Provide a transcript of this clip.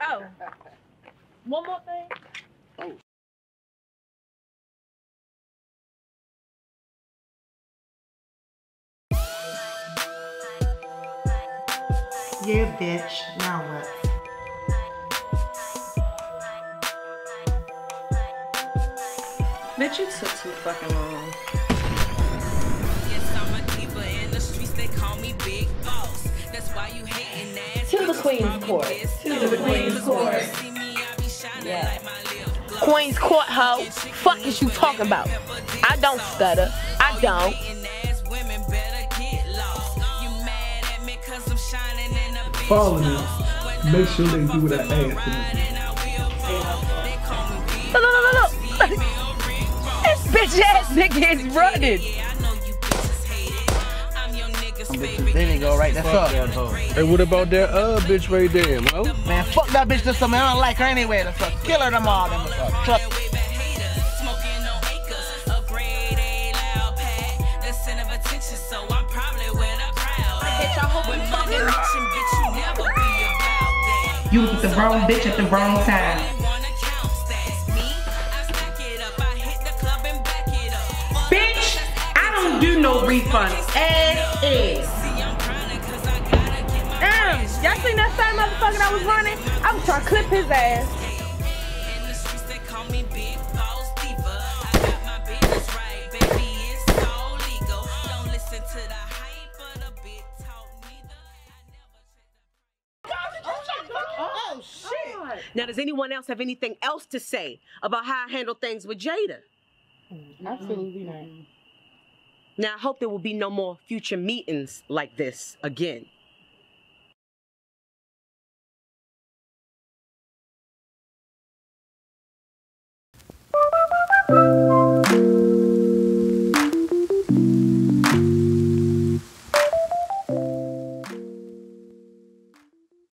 Oh, one more thing. Oh. Yeah, bitch. Now what? Bitch, you took too fucking long. Yes, I'm a diva in the streets. They call me Big Boss. That's why you hating ass. To the Queens Court. To the Queens Court. Yeah. Queens Court, hoe. Fuck is you talking about? I don't stutter. I don't. Follow me. Make sure they do that ass. Look, look, look, look, look. Bitch ass nigga is running. They didn't go right. That's up. Hey, what about that bitch right there, bro? Man, fuck that bitch to something. I don't like her anyway. That's a killer tomorrow. You with the wrong bitch at the wrong time. Do no refund. Damn, y'all seen that same motherfucker that was running? I was trying to clip his ass. Oh shit! Now, does anyone else have anything else to say about how I handle things with Jada? Absolutely not. Now, I hope there will be no more future meetings like this again.